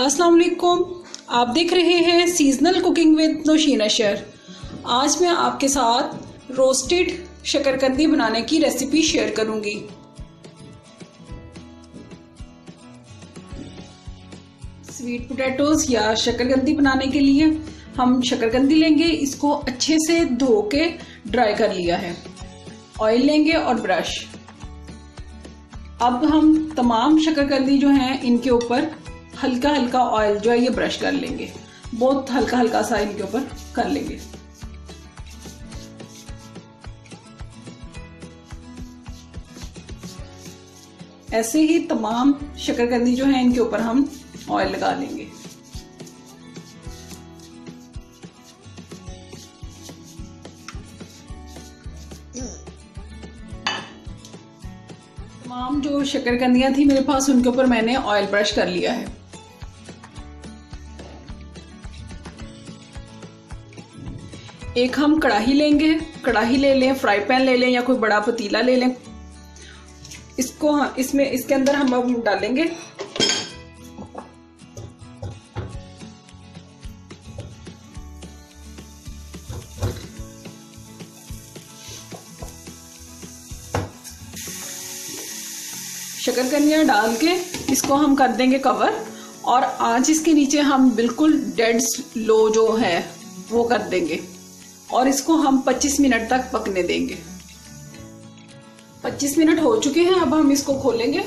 अस्सलाम वालेकुम, आप देख रहे हैं सीजनल कुकिंग विद नोशीना शेयर। आज मैं आपके साथ रोस्टेड शकरकंदी बनाने की रेसिपी शेयर करूंगी। स्वीट पोटैटोज या शकरकंदी बनाने के लिए हम शकरकंदी लेंगे, इसको अच्छे से धो के ड्राई कर लिया है। ऑयल लेंगे और ब्रश। अब हम तमाम शकरकंदी जो हैं इनके ऊपर हल्का हल्का ऑयल जो है ये ब्रश कर लेंगे, बहुत हल्का हल्का सा इनके ऊपर कर लेंगे। ऐसे ही तमाम शकरकंदी जो है इनके ऊपर हम ऑयल लगा लेंगे। तमाम जो शकरकंदियां थी मेरे पास उनके ऊपर मैंने ऑयल ब्रश कर लिया है। एक हम कड़ाही लेंगे, कड़ाही ले लें, फ्राई पैन ले लें या कोई बड़ा पतीला ले लें। इसके अंदर हम अब डालेंगे शकरकंदियाँ, डाल के इसको हम कर देंगे कवर। और आज इसके नीचे हम बिल्कुल डेड लो जो है वो कर देंगे और इसको हम 25 मिनट तक पकने देंगे। 25 मिनट हो चुके हैं, अब हम इसको खोलेंगे।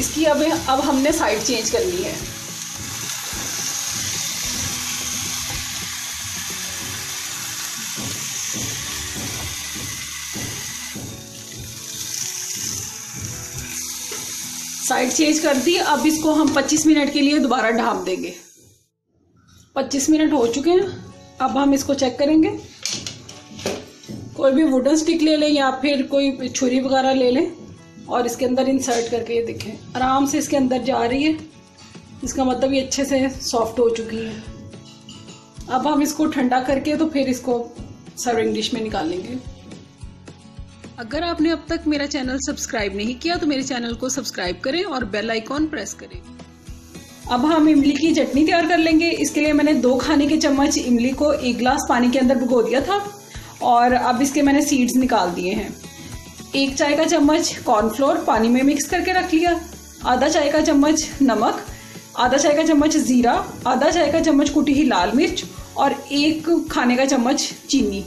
इसकी अब हमने साइड चेंज करनी है। साइड चेंज कर दी। अब इसको हम 25 मिनट के लिए दोबारा ढांप देंगे। 25 मिनट हो चुके हैं, अब हम इसको चेक करेंगे। कोई भी वुडन स्टिक ले लें या फिर कोई छुरी वगैरह ले लें और इसके अंदर इंसर्ट करके ये देखें, आराम से इसके अंदर जा रही है। इसका मतलब ये अच्छे से सॉफ्ट हो चुकी है। अब हम इसको ठंडा करके तो फिर इसको सर्विंग डिश में निकालेंगे। अगर आपने अब तक मेरा चैनल सब्सक्राइब नहीं किया तो मेरे चैनल को सब्सक्राइब करें और बेल आइकॉन प्रेस करें। अब हम इमली की चटनी तैयार कर लेंगे। इसके लिए मैंने 2 खाने के चम्मच इमली को 1 गिलास पानी के अंदर भिगो दिया था और अब इसके मैंने सीड्स निकाल दिए हैं। 1 चाय का चम्मच कॉर्नफ्लोर पानी में मिक्स करके रख लिया, आधा चाय का चम्मच नमक, आधा चाय का चम्मच ज़ीरा, आधा चाय का चम्मच कुटी हुई लाल मिर्च और 1 खाने का चम्मच चीनी।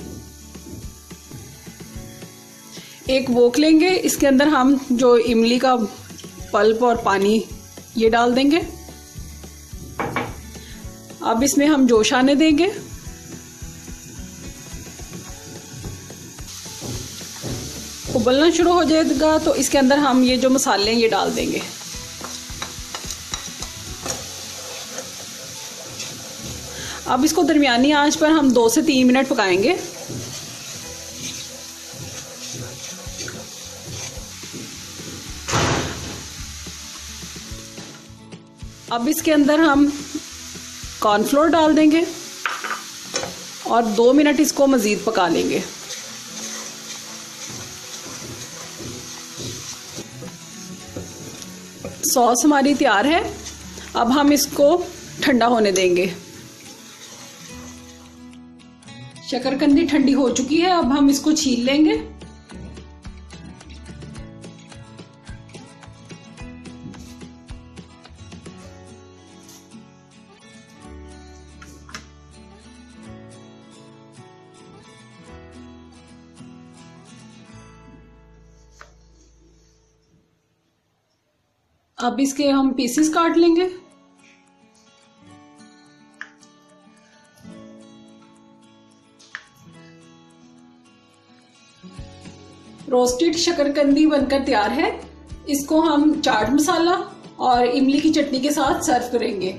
1 वोक लेंगे, इसके अंदर हम जो इमली का पल्प और पानी ये डाल देंगे। अब इसमें हम जोश आने देंगे। उबलना शुरू हो जाएगा तो इसके अंदर हम ये जो मसाले हैं ये डाल देंगे। अब इसको दरमियानी आंच पर हम 2 से 3 मिनट पकाएंगे। अब इसके अंदर हम कॉर्नफ्लोर डाल देंगे और 2 मिनट इसको मज़ीद पका लेंगे। सॉस हमारी तैयार है। अब हम इसको ठंडा होने देंगे। शकरकंदी ठंडी हो चुकी है, अब हम इसको छील लेंगे। अब इसके हम पीसेस काट लेंगे। रोस्टेड शकरकंदी बनकर तैयार है। इसको हम चाट मसाला और इमली की चटनी के साथ सर्व करेंगे।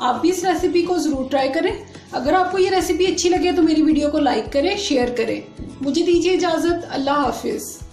आप भी इस रेसिपी को ज़रूर ट्राई करें। अगर आपको ये रेसिपी अच्छी लगे तो मेरी वीडियो को लाइक करें, शेयर करें। मुझे दीजिए इजाज़त। अल्लाह हाफिज़।